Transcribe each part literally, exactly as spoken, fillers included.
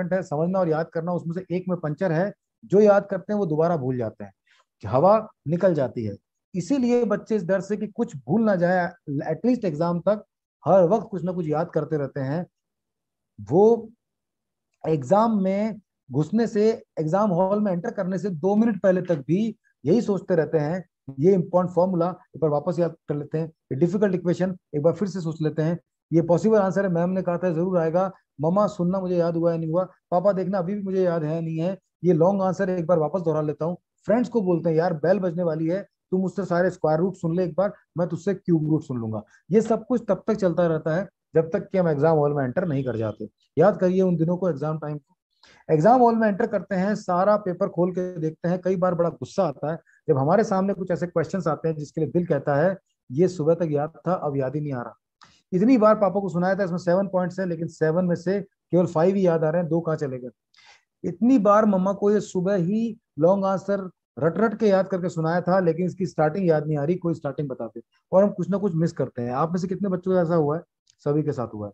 Important है समझना और याद करना। उसमें से एक में पंचर है, जो याद करते हैं वो दोबारा भूल जाते हैं, हवा निकल जाती है। इसीलिए बच्चे इस डर से कि कुछ भूल ना जाए एटलीस्ट एग्जाम तक हर वक्त कुछ ना कुछ याद करते रहते हैं। वो एग्जाम में घुसने से, एग्जाम हॉल में एंटर करने से दो मिनट पहले तक भी यही सोचते रहते हैं, ये इंपॉर्टेंट फॉर्मूला एक बार वापस याद कर लेते हैं, ये डिफिकल्ट इक्वेशन एक बार फिर से सोच लेते हैं, ये पॉसिबल आंसर है, मैम ने कहा था जरूर आएगा, मम्मा सुनना मुझे याद हुआ है नहीं हुआ, पापा देखना अभी भी मुझे याद है नहीं है, ये लॉन्ग आंसर एक बार वापस दोहरा लेता हूँ। फ्रेंड्स को बोलते हैं यार बेल बजने वाली है, तुम मुझसे सारे स्क्वायर रूट सुन ले एक बार, मैं तुझसे क्यूब रूट सुन लूंगा। ये सब कुछ तब तक चलता रहता है जब तक कि हम एग्जाम हॉल में एंटर नहीं कर जाते। याद करिए उन दिनों को, एग्जाम टाइम को। एग्जाम हॉल में एंटर करते हैं, सारा पेपर खोल के देखते हैं, कई बार बड़ा गुस्सा आता है जब हमारे सामने कुछ ऐसे क्वेश्चंस आते हैं जिसके लिए दिल कहता है ये सुबह तक याद था, अब याद ही नहीं आ रहा। इतनी बार पापा को सुनाया था इसमें सेवन पॉइंट्स हैं, लेकिन सेवन में से केवल फाइव ही याद आ रहे हैं, दो कहाँ चले गए। इतनी बार मम्मा को ये सुबह ही लॉन्ग आंसर रट रट के याद करके सुनाया था, लेकिन इसकी स्टार्टिंग याद नहीं आ रही, कोई स्टार्टिंग बताते, और हम कुछ ना कुछ मिस करते हैं। आप में से कितने बच्चों का ऐसा हुआ है? सभी के साथ हुआ है।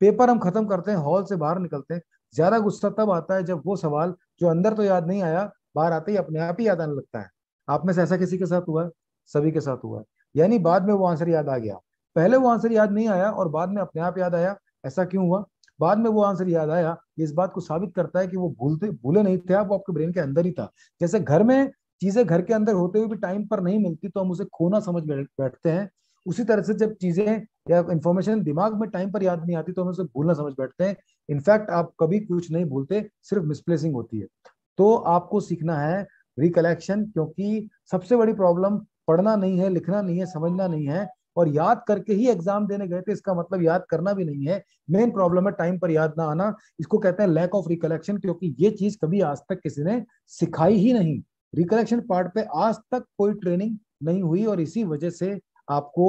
पेपर हम खत्म करते हैं, हॉल से बाहर निकलते हैं, ज्यादा गुस्सा तब आता है जब वो सवाल जो अंदर तो याद नहीं आया, बाहर आते ही अपने आप ही याद आने लगता है। आप में से ऐसा किसी के साथ हुआ है? सभी के साथ हुआ है। यानी बाद में वो आंसर याद आ गया, पहले वो आंसर याद नहीं आया और बाद में अपने आप याद आया। ऐसा क्यों हुआ? बाद में वो आंसर याद आया, ये इस बात को साबित करता है कि वो भूलते भूले नहीं थे, वो आपके ब्रेन के अंदर ही था। जैसे घर में चीजें घर के अंदर होते हुए भी टाइम पर नहीं मिलती तो हम उसे खोना समझ बैठते हैं, उसी तरह से जब चीजें या इंफॉर्मेशन दिमाग में टाइम पर याद नहीं आती तो हम उसे भूलना समझ बैठते हैं। इनफैक्ट आप कभी कुछ नहीं भूलते, सिर्फ मिसप्लेसिंग होती है। तो आपको सीखना है रिकलेक्शन, क्योंकि सबसे बड़ी प्रॉब्लम पढ़ना नहीं है, लिखना नहीं है, समझना नहीं है, और याद करके ही एग्जाम देने गए थे इसका मतलब याद करना भी नहीं है। मेन प्रॉब्लम है टाइम पर याद ना आना, इसको कहते हैं लैक ऑफ रिकलेक्शन, क्योंकि ये चीज कभी आज तक किसी ने सिखाई ही नहीं। रिकलेक्शन पार्ट पे आज तक कोई ट्रेनिंग नहीं हुई और इसी वजह से आपको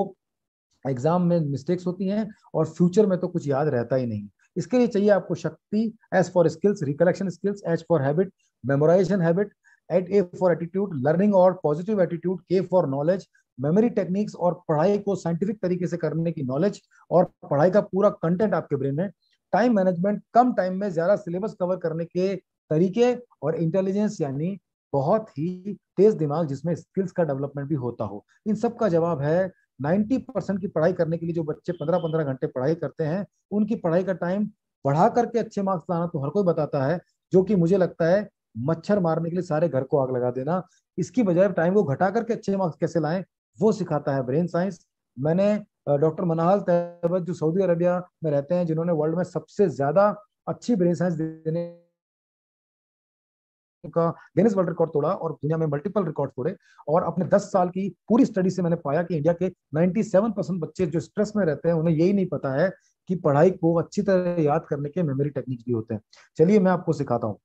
एग्जाम में मिस्टेक्स होती हैं और फ्यूचर में तो कुछ याद रहता ही नहीं। इसके लिए चाहिए आपको शक्ति, S for skills recollection skills, H for habit memorisation habit, eight A for attitude learning और positive attitude, K for knowledge memory techniques और पढ़ाई को साइंटिफिक तरीके से करने की नॉलेज और पढ़ाई का पूरा कंटेंट आपके ब्रेन में, टाइम मैनेजमेंट कम टाइम में ज्यादा सिलेबस कवर करने के तरीके, और इंटेलिजेंस यानी बहुत ही तेज दिमाग जिसमें स्किल्स का डेवलपमेंट भी होता हो। इन सब का जवाब है नब्बे परसेंट की पढ़ाई करने के लिए जो बच्चे पंद्रह पंद्रह घंटे पढ़ाई करते हैं उनकी पढ़ाई का टाइम बढ़ा करके अच्छे मार्क्स लाना तो हर कोई बताता है, जो कि मुझे लगता है मच्छर मारने के लिए सारे घर को आग लगा देना। इसकी बजाय टाइम को घटा करके अच्छे मार्क्स कैसे लाएं वो सिखाता है ब्रेन साइंस। मैंने डॉक्टर मनाल तेवरी जो सऊदी अरेबिया में रहते हैं, जिन्होंने वर्ल्ड में सबसे ज्यादा अच्छी ब्रेन साइंस देने का गिनीज वर्ल्ड रिकॉर्ड तोड़ा और दुनिया में मल्टीपल रिकॉर्ड तोड़े, और अपने दस साल की पूरी स्टडी से मैंने पाया कि इंडिया के सत्तानवे परसेंट बच्चे जो स्ट्रेस में रहते हैं उन्हें यही नहीं पता है कि पढ़ाई को अच्छी तरह याद करने के मेमोरी टेक्निक्स भी होते हैं। चलिए मैं आपको सिखाता हूँ।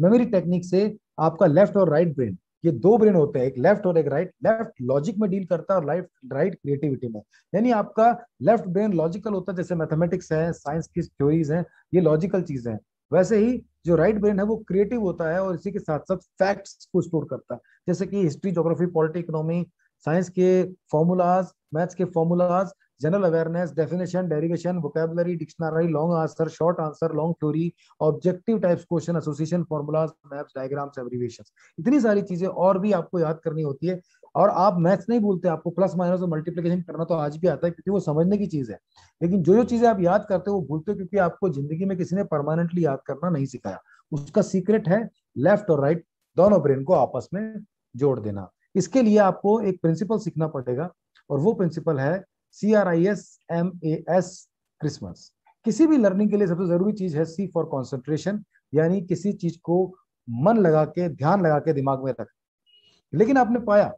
मेमोरी टेक्निक से आपका लेफ्ट और राइट ब्रेन, ये दो ब्रेन होते हैं, एक लेफ्ट और एक राइट। लेफ्ट लॉजिक में डील करता है और राइट राइट क्रिएटिविटी में। यानी आपका लेफ्ट ब्रेन लॉजिकल होता है, जैसे मैथमेटिक्स है, साइंस की थ्योरीज हैं, ये लॉजिकल चीजें हैं। वैसे ही जो राइट ब्रेन है वो क्रिएटिव होता है और इसी के साथ साथ फैक्ट्स को स्टोर करता है, जैसे कि history, geography, polity, economy, science के फॉर्मूलाज, मैथ्स के formulas, general awareness, definition, derivation, vocabulary, dictionary, long answer, short answer, long theory, objective types question, association, formulas, maps, diagrams, abbreviations, इतनी सारी चीजें और भी आपको याद करनी होती है। और आप मैथ्स नहीं भूलते, आपको प्लस माइनस और मल्टीप्लिकेशन करना तो आज भी आता है क्योंकि वो समझने की चीज है, लेकिन जो जो चीजें आप याद करते हो वो भूलते हो क्योंकि आपको जिंदगी में किसी ने परमानेंटली याद करना नहीं सिखाया। उसका सीक्रेट है लेफ्ट और राइट दोनों ब्रेन को आपस में जोड़ देना। इसके लिए आपको एक प्रिंसिपल सीखना पड़ेगा और वो प्रिंसिपल है C R I S M A S, Christmas. किसी भी लर्निंग के लिए सबसे जरूरी चीज है सी फॉर कॉन्सेंट्रेशन, यानी किसी चीज को मन लगा के, ध्यान लगा के दिमाग में रख। लेकिन आपने पाया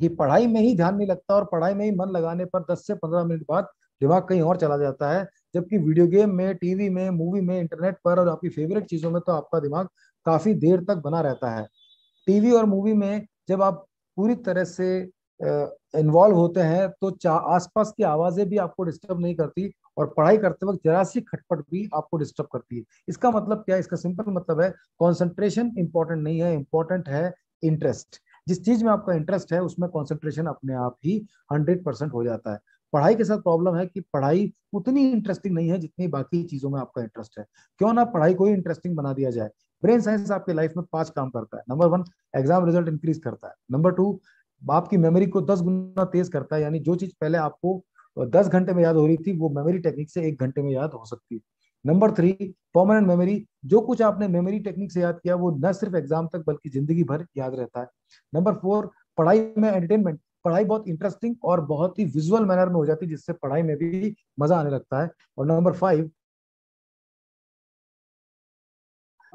कि पढ़ाई में ही ध्यान नहीं लगता और पढ़ाई में ही मन लगाने पर दस से पंद्रह मिनट बाद दिमाग कहीं और चला जाता है, जबकि वीडियो गेम में, टीवी में, मूवी में, इंटरनेट पर और आपकी फेवरेट चीजों में तो आपका दिमाग काफी देर तक बना रहता है। टीवी और मूवी में जब आप पूरी तरह से इन्वॉल्व होते हैं तो आसपास की आवाजें भी आपको डिस्टर्ब नहीं करती और पढ़ाई करते वक्त जरा सी खटपट भी आपको डिस्टर्ब करती है। इसका मतलब क्या है? इसका सिंपल मतलब है कॉन्सेंट्रेशन इंपॉर्टेंट नहीं है, इंपॉर्टेंट है इंटरेस्ट। जिस चीज में आपका इंटरेस्ट है उसमें कॉन्सेंट्रेशन अपने आप ही हंड्रेड परसेंट हो जाता है। पढ़ाई के साथ प्रॉब्लम है कि पढ़ाई उतनी इंटरेस्टिंग नहीं है जितनी बाकी चीजों में आपका इंटरेस्ट है। क्यों ना पढ़ाई को ही इंटरेस्टिंग बना दिया जाए। ब्रेन साइंस आपके लाइफ में पांच काम करता है। Number one, exam result increase करता है। नंबर टू, आपकी मेमोरी को दस गुना तेज करता है, यानी जो चीज पहले आपको दस घंटे में याद हो रही थी वो मेमोरी टेक्निक से एक घंटे में याद हो सकती है। नंबर थ्री, परमानेंट मेमोरी, जो कुछ आपने मेमोरी टेक्निक से याद किया वो न सिर्फ एग्जाम तक बल्कि जिंदगी भर याद रहता है। नंबर फोर, पढ़ाई में एंटरटेनमेंट, पढ़ाई बहुत इंटरेस्टिंग और बहुत ही विजुअल मैनर में हो जाती है जिससे पढ़ाई में भी मजा आने लगता है। और नंबर फाइव,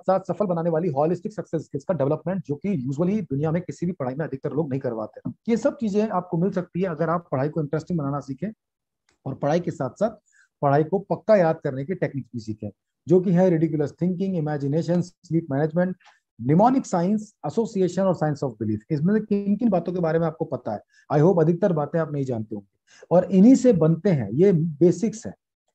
साथ सफल बनाने वाली हॉलिस्टिक सक्सेस स्किल्स का डेवलपमेंट, जो कि यूजुअली दुनिया में किसी भी पढ़ाई में अधिकतर लोग नहीं करवाते। ये सब चीजें आपको मिल सकती है अगर आप पढ़ाई को इंटरेस्टिंग बनाना सीखें और पढ़ाई के साथ साथ पढ़ाई को पक्का याद करने के टेक्निक्स भी सीखें, जो कि है ridiculous thinking, imagination, sleep management, mnemonic science, association और साइंस ऑफ बिलीफ। इसमें किन किन बातों के बारे में आपको पता है? आई होप अधिकतर बातें आप नहीं जानते होंगे। और इन्हीं से बनते हैं, ये बेसिक्स हैं,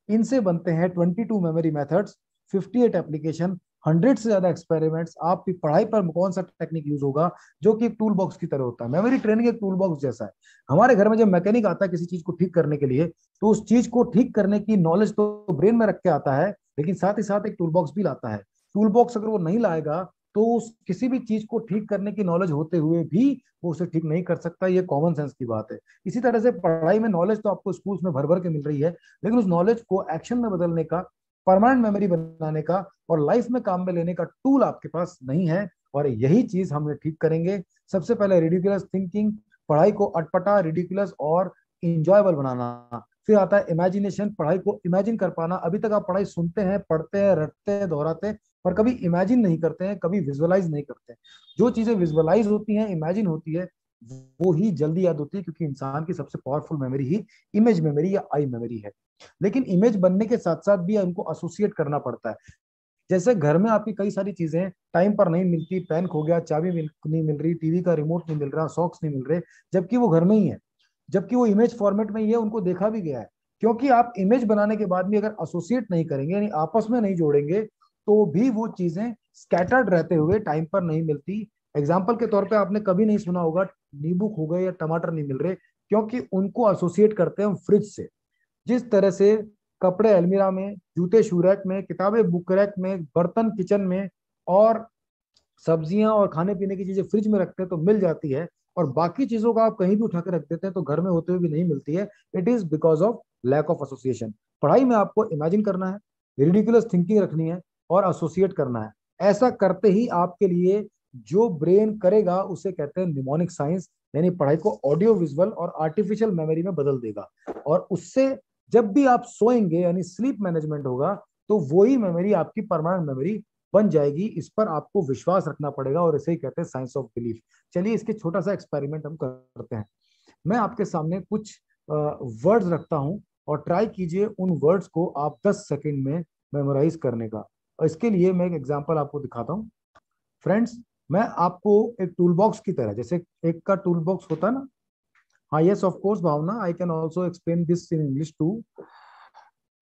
इनसे बनते हैं बाईस मेमोरी मेथड्स, अट्ठावन एप्लीकेशन, सौ से ज्यादा एक्सपेरिमेंट्स। आपकी पढ़ाई पर कौन सा टेक्निक यूज होगा, जो कि एक टूल बॉक्स की तरह होता है। मेमोरी ट्रेनिंग एक टूल बॉक्स जैसा है। हमारे घर में जब मैकेनिक आता है किसी चीज को ठीक करने के लिए, तो उस चीज को ठीक करने की नॉलेज तो ब्रेन में रख के आता है, लेकिन साथ ही साथ एक टूल बॉक्स भी लाता है। टूल बॉक्स अगर वो नहीं लाएगा तो उस किसी भी चीज को ठीक करने की नॉलेज होते हुए भी वो उसे ठीक नहीं कर सकता। ये कॉमन सेंस की बात है। इसी तरह से पढ़ाई में नॉलेज तो आपको स्कूल्स में भर भर के मिल रही है, लेकिन उस नॉलेज को एक्शन में बदलने का, परमानेंट मेमोरी बनाने का और लाइफ में काम में लेने का टूल आपके पास नहीं है। और यही चीज हम ठीक करेंगे। सबसे पहले रिडिकुलस थिंकिंग, पढ़ाई को अटपटा, रिडिकुलस और इंजॉयबल बनाना। फिर आता है इमेजिनेशन, पढ़ाई को इमेजिन कर पाना। अभी तक आप पढ़ाई सुनते हैं, पढ़ते हैं, रटते हैं, दोहराते हैं पर कभी इमेजिन नहीं करते हैं, कभी विजुअलाइज नहीं करते हैं। जो चीजें विजुअलाइज होती हैं, इमेजिन होती है, वो ही जल्दी याद होती है, क्योंकि इंसान की सबसे पावरफुल मेमोरी ही इमेज मेमोरी या आई मेमोरी है। लेकिन इमेज बनने के साथ साथ भी हमको एसोसिएट करना पड़ता है। जैसे घर में आपकी कई सारी चीजें टाइम पर नहीं मिलती, पेन खो गया, चाबी नहीं मिल रही, टीवी का रिमोट नहीं मिल रहा, सॉक्स नहीं मिल रहे, जबकि वो घर में ही है, जबकि वो इमेज फॉर्मेट में ही है, उनको देखा भी गया है। क्योंकि आप इमेज बनाने के बाद भी अगर एसोसिएट नहीं करेंगे, यानी आपस में नहीं जोड़ेंगे, तो भी वो चीजें स्कैटर्ड रहते हुए टाइम पर नहीं मिलती। एग्जाम्पल के तौर पे आपने कभी नहीं सुना होगा नींबू खो गए या टमाटर नहीं मिल रहे, क्योंकि उनको एसोसिएट करते हैं हम फ्रिज से। जिस तरह से कपड़े अलमीरा में, जूते शू रैक में, किताबें बुक रैक में, बर्तन किचन में और सब्जियां और खाने पीने की चीजें फ्रिज में रखते हैं तो मिल जाती है, और बाकी चीजों का आप कहीं भी उठा के रख देते हैं तो घर में होते हुए भी नहीं मिलती है। It is because of lack of association. पढ़ाई में आपको इमेजिन करना है, रिडिकुलस थिंकिंग रखनी है और एसोसिएट करना है। ऐसा करते ही आपके लिए जो ब्रेन करेगा उसे कहते हैं निमोनिक साइंस, यानी पढ़ाई को ऑडियो विजुअल और आर्टिफिशियल मेमोरी में बदल देगा। और उससे जब भी आप सोएंगे, यानी स्लीप मैनेजमेंट होगा, तो वही मेमोरी आपकी परमानेंट मेमोरी बन जाएगी। इस पर आपको विश्वास रखना पड़ेगा और इसे ही कहते हैं साइंस ऑफ बिलीफ। चलिए इसके छोटा सा एक्सपेरिमेंट हम करते हैं। मैं आपके सामने कुछ वर्ड्स रखता हूं और ट्राई कीजिए उन वर्ड्स को आप दस सेकेंड में मेमोराइज करने का। और इसके लिए मैं एक एग्जाम्पल आपको दिखाता हूँ। फ्रेंड्स, मैं आपको एक टूल बॉक्स की तरह, जैसे एक का टूल बॉक्स होता है ना, हाँ, yes of course, Bhavna, I can also explain this in English too.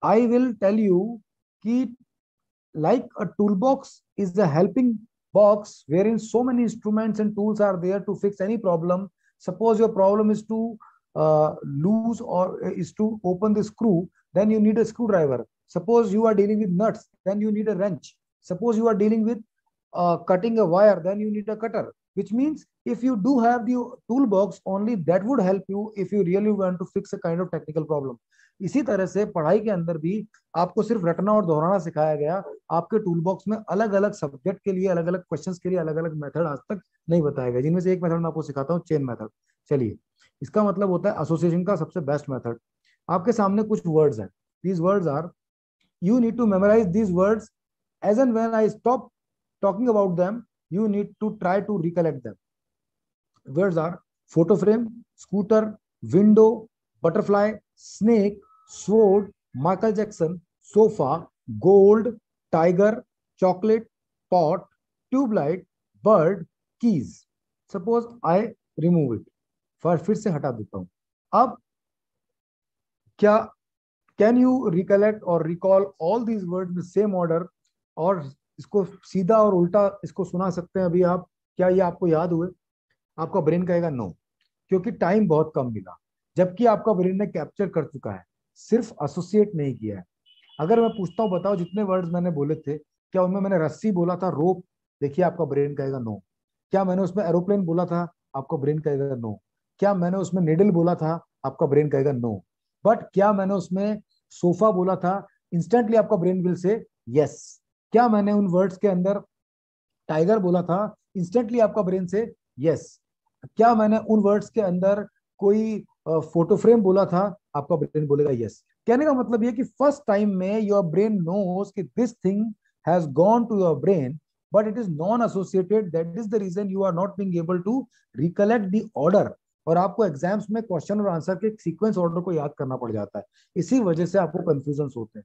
I will tell you that like a toolbox is a helping box wherein so many instruments and tools are there to fix any problem. Suppose your problem is to loose or is to open the screw, then you need a screwdriver. Suppose you are dealing with nuts, then you need a wrench. Suppose you are dealing with cutting a wire, then you need a cutter, which means if you do have the toolbox, only that would help you if you really want to fix a kind of technical problem. इसी तरह से पढ़ाई के अंदर भी आपको सिर्फ रटना और दोहराना सिखाया गया। आपके टूलबॉक्स में अलग अलग सब्जेक्ट के लिए, अलग अलग क्वेश्चंस के लिए अलग अलग मेथड आज तक नहीं बताया गया, जिनमें से एक मेथड मैं आपको सिखाता हूँ, चेन मेथड। चलिए, इसका मतलब होता है एसोसिएशन का सबसे बेस्ट मेथड। आपके सामने कुछ वर्ड्स हैं, these words are, you need to memorise these words, as and when I stop talking about them you need to try to recollect them. Words are photo frame, scooter, window, butterfly, snake, sword, Michael Jackson, sofa, gold, tiger, chocolate, pot, tube light, bird, keys. Suppose I remove it, फिर फिर से हटा देता हूँ। अब क्या can you recollect or recall all these words in the same order? और इसको सीधा और उल्टा इसको सुना सकते हैं अभी आप, क्या ये आपको याद हुए? आपका ब्रेन कहेगा नो, क्योंकि टाइम बहुत कम मिला। जबकि आपका ब्रेन ने कैप्चर कर चुका है, सिर्फ एसोसिएट नहीं किया है। अगर मैं पूछता हूँ बताओ जितने वर्ड्स मैंने बोले थे, क्या उनमें मैंने रस्सी बोला था रोप? देखिए आपका ब्रेन कहेगा नो। क्या मैंने उसमें एरोप्लेन बोला था? आपका ब्रेन कहेगा नो। क्या मैंने उसमें निडल बोला था? आपका ब्रेन कहेगा नो। बट क्या मैंने उसमें सोफा बोला था? इंस्टेंटली आपका ब्रेन विल से यस। क्या मैंने उन वर्ड्स के अंदर टाइगर बोला था? इंस्टेंटली आपका ब्रेन से यस। क्या मैंने उन वर्ड्स के अंदर कोई फोटो फ्रेम बोला था? आपका ब्रेन बोलेगा यस। कहने का मतलब यह कि फर्स्ट टाइम में योर ब्रेन नोस कि this thing has gone to your brain, but it is non associated. That is the reason you are not being able to recollect the order, और आपको exams में question और answer के sequence order को याद करना पड़ जाता है। इसी वजह से आपको कंफ्यूजन होते हैं।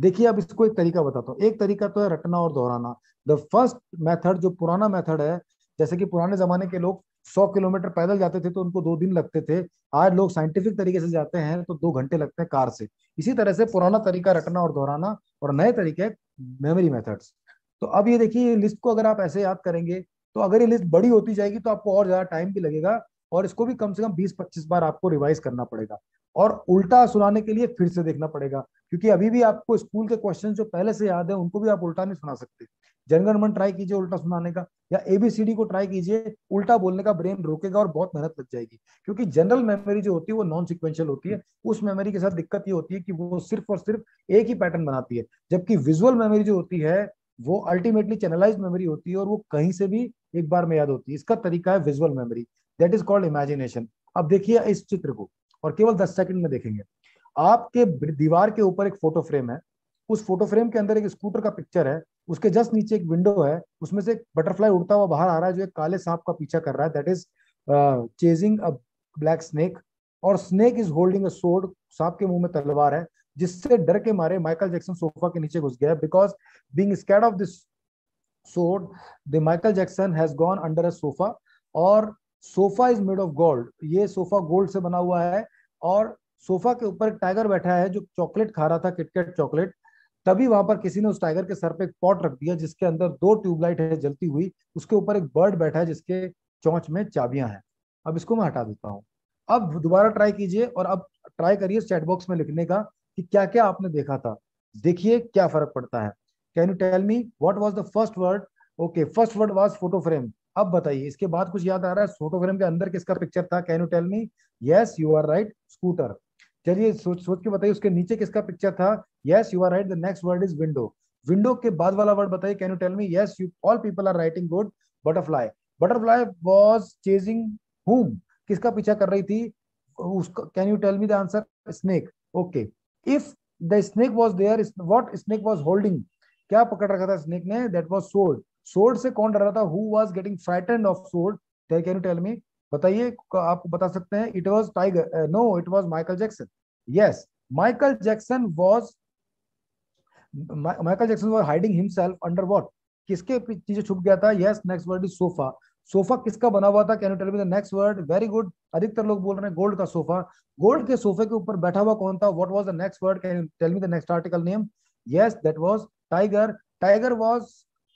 देखिए अब इसको एक तरीका बताता हूँ। एक तरीका तो है रटना और दोहराना। द फर्स्ट मेथड, जो पुराना मेथड है, जैसे कि पुराने जमाने के लोग सौ किलोमीटर पैदल जाते थे तो उनको दो दिन लगते थे, आज लोग साइंटिफिक तरीके से जाते हैं तो दो घंटे लगते हैं कार से। इसी तरह से पुराना तरीका रटना और दोहराना, और नए तरीके मेमोरी मेथड्स। तो अब ये देखिए लिस्ट को अगर आप ऐसे याद करेंगे तो अगर ये लिस्ट बड़ी होती जाएगी तो आपको और ज्यादा टाइम भी लगेगा, और इसको भी कम से कम बीस पच्चीस बार आपको रिवाइज करना पड़ेगा, और उल्टा सुनाने के लिए फिर से देखना पड़ेगा, क्योंकि अभी भी आपको स्कूल के क्वेश्चन जो पहले से याद है उनको भी आप उल्टा नहीं सुना सकते। जनगणमन ट्राई कीजिए उल्टा सुनाने का, या एबीसीडी को ट्राई कीजिए, उल्टा बोलने का ब्रेन रोकेगा और बहुत मेहनत लग जाएगी, क्योंकि जनरल मेमोरी जो होती है वो नॉन सिक्वेंशियल होती है। उस मेमोरी के साथ दिक्कत ये होती है कि वो सिर्फ और सिर्फ एक ही पैटर्न बनाती है, जबकि विजुअल मेमोरी जो होती है वो अल्टीमेटली चैनलाइज्ड मेमोरी होती है और वो कहीं से भी एक बार में याद होती है। इसका तरीका है visual memory, that is called imagination. अब देखिए इस चित्र को, और केवल दस सेकंड में देखेंगे। आपके दीवार के ऊपर एक फोटो फ्रेम है, उस फोटो फ्रेम के अंदर एक स्कूटर का पिक्चर है, उसके जस्ट नीचे एक विंडो है, उसमें से एक बटरफ्लाई उड़ता हुआ बाहर आ रहा है जो एक काले सांप का पीछा कर रहा है, that is chasing a black snake, और snake is holding a sword, सांप के मुंह में तलवार है, जिससे डर के मारे माइकल जैक्सन सोफा के नीचे घुस गया। Because being scared of this sword the Michael Jackson has gone under a sofa, और sofa is made of gold, ये सोफा गोल्ड से बना हुआ है, और सोफा के ऊपर एक टाइगर बैठा है जो चॉकलेट खा रहा था, किटकैट चॉकलेट। तभी वहां पर किसी ने उस टाइगर के सर पे एक पॉट रख दिया जिसके अंदर दो ट्यूबलाइट है जलती हुई, उसके ऊपर एक बर्ड बैठा है जिसके चोंच में चाबियां हैं। अब इसको मैं हटा देता हूँ। अब दोबारा ट्राई कीजिए, और अब ट्राई करिए चैट बॉक्स में लिखने का कि क्या क्या आपने देखा था। देखिए क्या फर्क पड़ता है। Can you tell me what was the first word? Okay, first word was photo frame. अब बताइए इसके बाद कुछ याद आ रहा है? फोटो फ्रेम के अंदर किसका पिक्चर था? Can you tell me? Yes you are right, scooter. चलिए सोच सोच के बताइए उसके नीचे किसका पिक्चर था? Yes you are right, the next word is window. Window के बाद वाला वर्ड बताइए, can you tell me? Yes you all people are writing good. Butterfly, butterfly was chasing whom, किसका पीछा कर रही थी? उसका can you tell me the answer? Snake. Okay, if the snake was there, what snake was holding, क्या पकड़ रखा था स्नेक ने? That was sword. सोर्ड से कौन डर रहा था? Who was getting frightened of sword? Can you tell me? बताइए, आप बता सकते हैं। It was tiger, no it was Michael Jackson. Yes, Michael Jackson was Michael Jackson was hiding himself under what, किसके पीछे छुप गया था? Yes, next word is sofa. Sofa किसका बना हुआ था? Can you tell me the next word? Very good, अधिकतर लोग बोल रहे हैं गोल्ड का सोफा। गोल्ड के सोफे के ऊपर बैठा हुआ कौन था? What was the next word? Can you tell me the next article name? Yes, that was tiger. Tiger was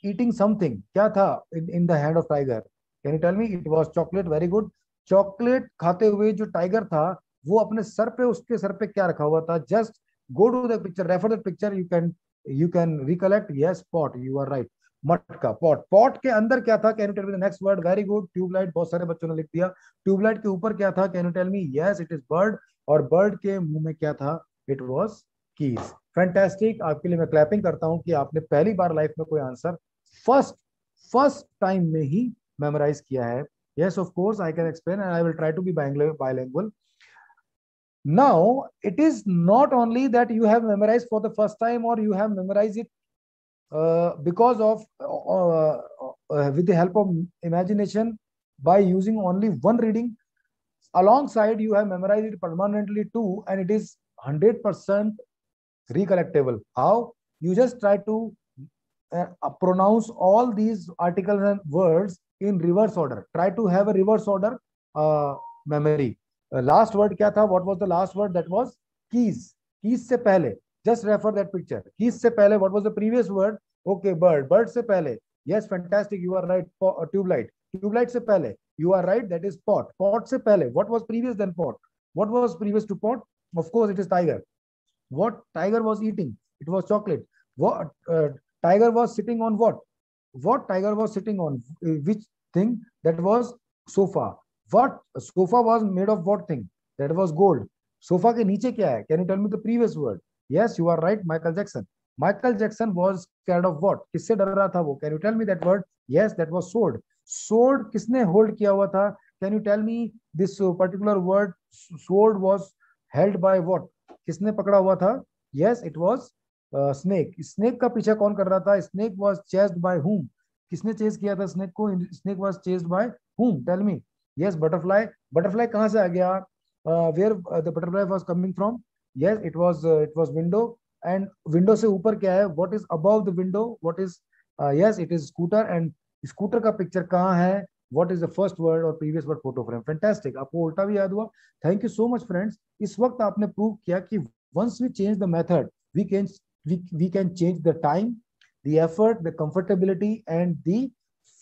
eating something, क्या था in the hand of tiger? Can you tell me? It was chocolate. Very good, chocolate खाते हुए जो tiger था वो अपने sir पे, उसके सर पे क्या रखा हुआ था? Just go to the picture, refer the picture, you can you can recollect. Yes, pot, you are right, मटका, पॉट। पॉट के अंदर क्या था? Can you tell me the next word? Very good, tubelight, बहुत सारे बच्चों ने लिख दिया। ट्यूबलाइट के ऊपर क्या था? Can you tell me? Yes, it is bird, और बर्ड के मुंह में क्या था? It was keys. फैंटास्टिक, आपके लिए मैं क्लैपिंग करता हूं कि आपने पहली बार लाइफ में कोई आंसर फर्स्ट फर्स्ट टाइम में ही मेमोराइज किया है। Yes, of course I can explain and I will try to be bilingual. Now it is not only that you have memorise for the first time और you have memorise it Uh, because of uh, uh, with the help of imagination by using only one reading, alongside you have memorized it permanently too, and it is one hundred percent recollectable. How? You just try to uh, pronounce all these articles and words in reverse order. Try to have a reverse order uh, memory. Uh, last word क्या था? What was the last word? That was keys. Keys से पहले Just refer that picture. Keys से पहले what was the previous word? Okay, bird. Bird से पहले yes, fantastic. You are right. Tube light. Tube light से पहले you are right. That is pot. Pot से पहले what was previous than pot? What was previous to pot? Of course, it is tiger. What tiger was eating? It was chocolate. What uh, tiger was sitting on what? What tiger was sitting on? Which thing? That was sofa. What sofa was made of what thing? That was gold. Sofa के नीचे क्या है? Can you tell me the previous word? Yes, you are right, Michael Jackson. Michael Jackson was scared of what? किससे डर रहा था वो? Can you tell me that word? Yes, that was sword. Sword किसने hold किया हुआ था? Can you tell me this particular word? Sword was held by what? किसने पकड़ा हुआ था? Yes, it was uh, snake. Snake का पीछा कौन कर रहा था? Snake was chased by whom? किसने chase किया था snake को? Snake was chased by whom? Tell me. Yes, butterfly. Butterfly कहाँ से आ गया? Uh, where uh, the butterfly was coming from? Yes, it was uh, it was window. And window से ऊपर क्या है? What is above the window? What is uh, yes, it is scooter. And scooter का picture कहाँ है? What is the first word or previous word? Photo frame. Fantastic. आपको उल्टा भी याद हुआ. Thank you so much, friends. इस वक्त आपने prove किया कि once we change the method, we can we we can change the time, the effort, the comfortability, and the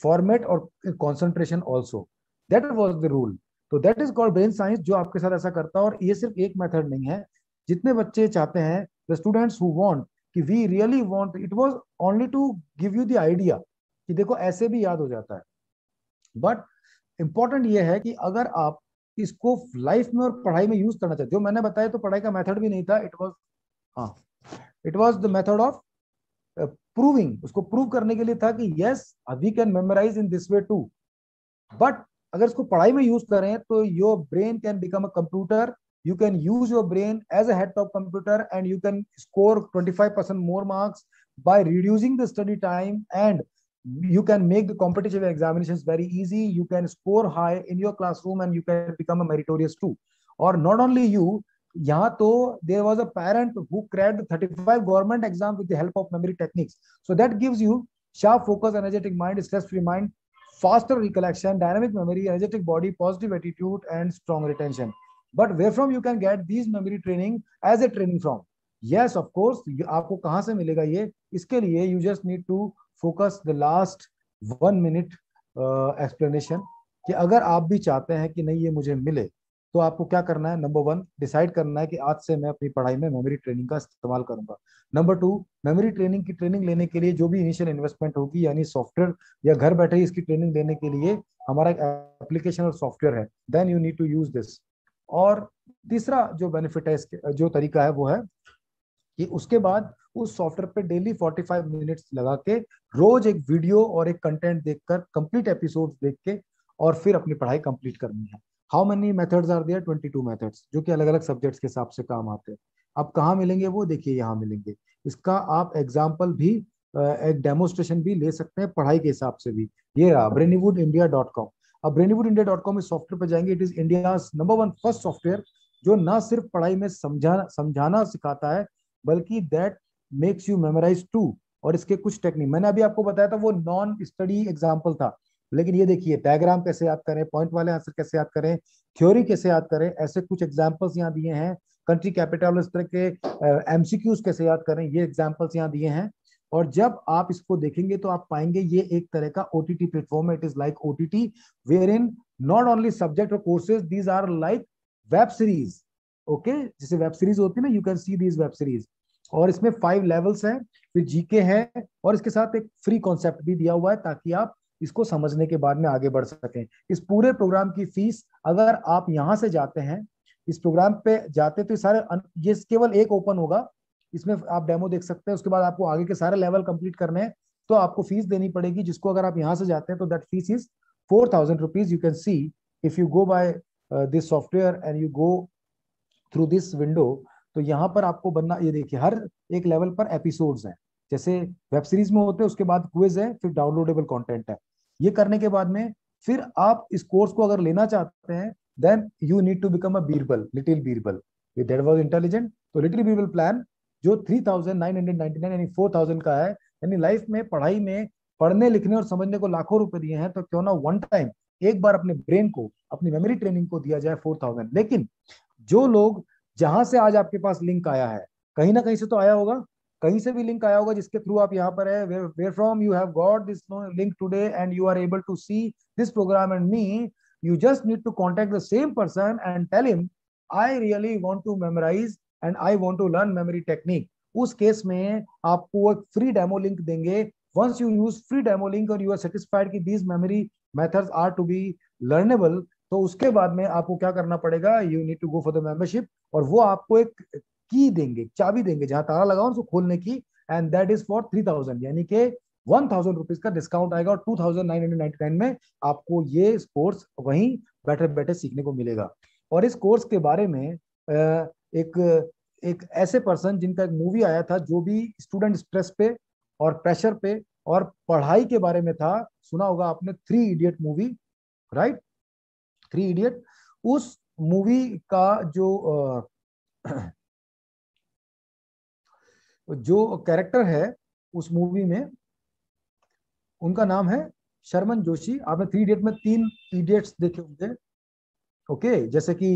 format or concentration also. That was the rule. So that is called brain science, जो आपके साथ ऐसा करता है. और ये सिर्फ एक method नहीं है. जितने बच्चे चाहते हैं, the students who want कि we really want, it was only to give you the idea कि देखो ऐसे भी याद हो जाता है. बट इम्पोर्टेंट ये है कि अगर आप इसको लाइफ में और पढ़ाई में यूज करना चाहते हो. मैंने बताया तो पढ़ाई का मेथड भी नहीं था. इट वाज हाँ it was the method of proving. उसको प्रूव करने के लिए था कि yes we can memorise in this way too. But अगर इसको पढ़ाई में यूज करें तो your brain can become a computer. You can use your brain as a head top computer and you can score twenty five percent more marks by reducing the study time. And you can make the competitive examinations very easy. You can score high in your classroom and you can become a meritorious too. Or not only you, यहाँ तो there was a parent who cracked thirty-five government exams with the help of memory techniques. So that gives you sharp focus, energetic mind, stress-free mind, faster recollection, dynamic memory, energetic body, positive attitude, and strong retention. But where from you can get these memory training as a training from? Yes, of course. आपको कहाँ से मिलेगा ये? इसके लिए you just need to focus the last one minute explanation कि अगर आप भी चाहते हैं कि नहीं ये मुझे मिले तो आपको क्या करना है. नंबर वन, डिसाइड करना है कि आज से मैं अपनी पढ़ाई में मेमोरी ट्रेनिंग का इस्तेमाल करूंगा. नंबर टू, मेमोरी ट्रेनिंग की ट्रेनिंग लेने के लिए जो भी इनिशियल इन्वेस्टमेंट होगी, यानी सॉफ्टवेयर या घर बैठे ही इसकी ट्रेनिंग लेने के लिए हमारा एक एप्लीकेशन और सॉफ्टवेयर है. Then you need to use this. और तीसरा जो बेनिफिट है इसके, जो तरीका है वो है कि उसके बाद उस सॉफ्टवेयर पे डेली पैंतालीस मिनट्स लगा के रोज एक वीडियो और एक कंटेंट देखकर कंप्लीट एपिसोड्स देख के और फिर अपनी पढ़ाई कंप्लीट करनी है. How many methods are there? बाईस मेथड्स, जो कि अलग अलग सब्जेक्ट्स के हिसाब से काम आते हैं. आप कहाँ मिलेंगे वो देखिए, यहाँ मिलेंगे. इसका आप एग्जाम्पल भी, एक डेमोस्ट्रेशन भी ले सकते हैं पढ़ाई के हिसाब से भी. ये रहा ब्रेनीवुड इंडिया डॉट कॉम. अब ब्रेनीवुड इंडिया डॉट कॉम इस सॉफ्टवेयर पर जाएंगे. It is India number one first software जो ना सिर्फ पढ़ाई में समझाना समझाना सिखाता है बल्कि that makes you memorise too. और इसके कुछ टेक्निक मैंने अभी आपको बताया था, वो नॉन स्टडी एग्जाम्पल था. लेकिन ये देखिए डायग्राम कैसे याद करें, पॉइंट वाले आंसर कैसे याद करें, थ्योरी कैसे याद करें, ऐसे कुछ एग्जाम्पल्स यहाँ दिए हैं. कंट्री कैपिटल, इस तरह के एमसीक्यूज कैसे याद करें, ये एग्जाम्पल्स यहाँ दिए हैं. और जब आप इसको देखेंगे तो आप पाएंगे ये एक तरह का ओटीटी प्लेटफॉर्म है. It is like OTT where in not only subject और courses, these are like web series. Okay, जैसे वेब सीरीज होती है ना, you can see these web series. और इसमें फाइव लेवल्स हैं, फिर जीके है और इसके साथ एक फ्री कॉन्सेप्ट भी दिया हुआ है ताकि आप इसको समझने के बाद में आगे बढ़ सकें. इस पूरे प्रोग्राम की फीस, अगर आप यहाँ से जाते हैं, इस प्रोग्राम पे जाते तो सारे, ये केवल एक ओपन होगा, इसमें आप डेमो देख सकते हैं. उसके बाद आपको आगे के सारे लेवल कंप्लीट करने हैं तो आपको फीस देनी पड़ेगी, जिसको अगर आप यहाँ से जाते हैं तो that fees is four thousand rupees. You can see if you go by this software and you go through this window. तो यहाँ पर आपको बनना, ये देखिए हर एक लेवल पर एपिसोड्स हैं, जैसे वेब सीरीज में होते हैं. उसके बाद क्विज है, फिर डाउनलोडेबल कंटेंट है. ये करने के बाद में फिर आप इस कोर्स को अगर लेना चाहते हैं then you need to become a Birbal, little Birbal, that was intelligent. तो लिटिल बीरबल प्लान जो three thousand nine hundred ninety nine यानी फोर थाउजेंड का है, यानी लाइफ में पढ़ाई में पढ़ने लिखने और समझने को लाखों रुपए दिए हैं, तो क्यों ना वन टाइम एक बार अपने ब्रेन को, अपनी मेमोरी ट्रेनिंग को दिया जाए फोर थाउजेंड. लेकिन जो लोग, जहां से आज आपके पास लिंक आया है, कहीं ना कहीं से तो आया होगा, कहीं से भी लिंक आया होगा जिसके थ्रू आप यहाँ पर है, where from you have got this link today and you are able to see this programme and me. You just need to contact the same person and tell him I really want to memorize and I want to learn memory technique, उस case में आपको एक free demo link देंगे। Once you use free demo link और you are satisfied कि these memory methods are to be learnable, तो उसके बाद में आपको क्या करना पड़ेगा, you need to go for the membership, और वो आपको एक की देंगे, चाबी देंगे जहां ताला लगा उसको खोलने की, and that is for three thousand, यानी कि वन थाउजेंड रुपीज का डिस्काउंट आएगा और two thousand nine hundred ninety nine में आपको ये कोर्स वहीं बैठे बैठे सीखने को मिलेगा। और इस कोर्स के बारे में एक एक ऐसे पर्सन जिनका एक मूवी आया था, जो भी स्टूडेंट स्ट्रेस पे और प्रेशर पे और पढ़ाई के बारे में था, सुना होगा आपने three idiot movie, right, three idiot, उस मूवी का जो जो कैरेक्टर है उस मूवी में, उनका नाम है शर्मा जोशी। आपने थ्री इडियट में तीन इडियट्स देखे होंगे, ओके, जैसे कि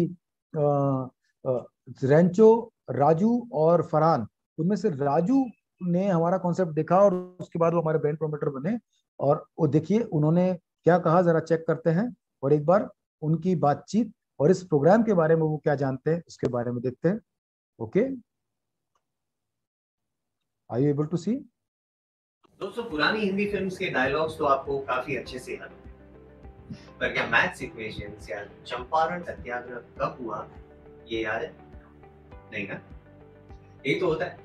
रेंचो, राजू और फरहान। उनमें से राजू ने हमारा कॉन्सेप्ट देखा और उसके बाद वो हमारे ब्रांड प्रमोटर बने, और वो देखिए उन्होंने क्या कहा, जरा चेक करते हैं और एक बार उनकी बातचीत और इस प्रोग्राम के बारे में वो क्या जानते हैं उसके बारे में देखते हैं। Okay, are you able to see? दोस्तों, पुरानी हिंदी फिल्म्स के डायलॉग्स तो आपको काफी अच्छे से याद हैं, पर क्या मैथ्स इक्वेशंस या चंपारण सत्याग्रह कब हुआ ये याद है? नहीं ना, ये तो होता है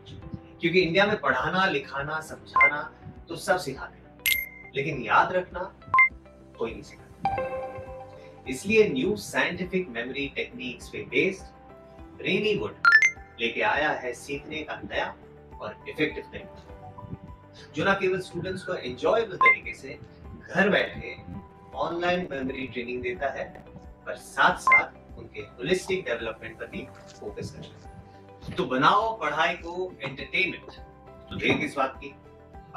क्योंकि इंडिया में पढ़ाना, लिखाना, समझाना तो सब सिखाते हैं, लेकिन याद रखना कोई नहीं सिखाता। इसलिए न्यू साइंटिफिक मेमोरी टेक्निक्स पे बेस्ड ब्रेनीवुड लेके आया है सीखने का नया और इफेक्टिव तरीका, जो ना केवल स्टूडेंट्स को एंजॉयबल तरीके से घर बैठे ऑनलाइन मेमोरी ट्रेनिंग देता है, पर साथ साथ उनके होलिस्टिक डेवलपमेंट पर भी फोकस करता है। तो बनाओ पढ़ाई को एंटरटेनमेंट। तो देर किस बात की,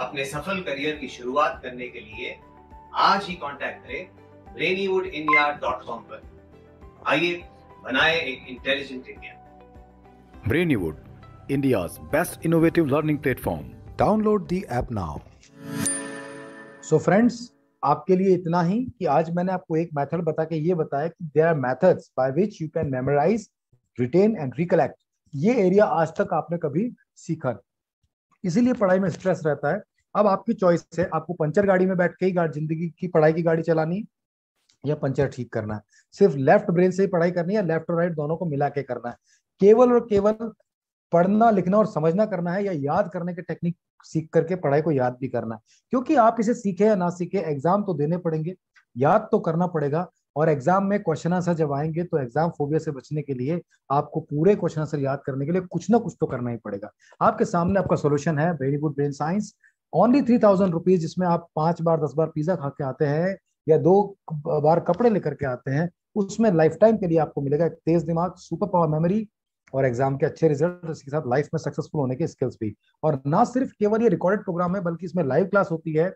अपने सफल करियर की शुरुआत करने के लिए आज ही कांटेक्ट करें ब्रेनीवुड इंडिया डॉट कॉम पर। आइए बनाएं एक intelligent India. Brainywood, India's best innovative learning platform. Download the app now. So friends, आपके लिए इतना ही कि आज मैंने आपको एक मेथड बता के ये बताया कि there are methods by which you can memorise, retain and recollect. ये एरिया आज तक आपने कभी सीखा, इसीलिए पढ़ाई में स्ट्रेस रहता है। अब आपकी चॉइस है, आपको पंचर गाड़ी में बैठ के ही जिंदगी की पढ़ाई की गाड़ी चलानी या पंचर ठीक करना है। सिर्फ लेफ्ट ब्रेन से ही पढ़ाई करनी है, लेफ्ट और राइट दोनों को मिला के करना है। केवल और केवल पढ़ना, लिखना और समझना करना है, या याद करने के टेक्निक सीख करके पढ़ाई को याद भी करना है। क्योंकि आप इसे सीखे या ना सीखे, एग्जाम तो देने पड़ेंगे, याद तो करना पड़ेगा, और एग्जाम में क्वेश्चन आंसर जब आएंगे तो एग्जाम फोबिया से बचने के लिए आपको पूरे क्वेश्चन आंसर याद करने के लिए कुछ ना कुछ तो करना ही पड़ेगा। आपके सामने आपका सोल्यूशन है, very good brain science, only three thousand rupees, जिसमें आप पांच बार दस बार पिज्जा खा के आते हैं या दो बार कपड़े लेकर के आते हैं, उसमें लाइफ टाइम के लिए आपको मिलेगा एक तेज दिमाग, सुपर पावर मेमोरी और एग्जाम के अच्छे रिजल्ट, इसके साथ लाइफ में सक्सेसफुल होने के स्किल्स भी। और ना सिर्फ केवल ये रिकॉर्डेड प्रोग्राम है, बल्कि इसमें लाइव क्लास होती है,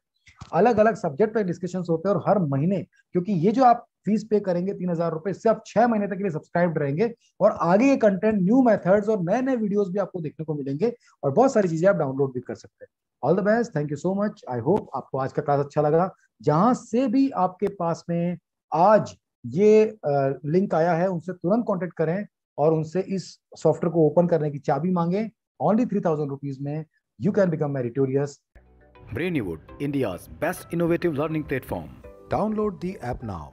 अलग अलग सब्जेक्ट पर डिस्कशन होते हैं, और हर महीने, क्योंकि ये जो आप फीस पे करेंगे तीन हजार रुपए, इससे आप छह महीने तक के लिए सब्सक्राइब रहेंगे, और आगे ये कंटेंट, न्यू मेथड्स और नए नए वीडियोस भी आपको देखने को मिलेंगे, और बहुत सारी चीजें आप डाउनलोड भी कर सकते हैं। All the best, thank you so much. I hope आपको आज का क्लास अच्छा लगा। जहां से भी आपके पास में आज ये लिंक आया है, उनसे तुरंत कॉन्टेक्ट करें और उनसे इस सॉफ्टवेयर को ओपन करने की चाबी मांगे। ओनली थ्री थाउजेंड रुपीज में you can become meritorious. Brainywood, India's best innovative learning platform. Download the app now.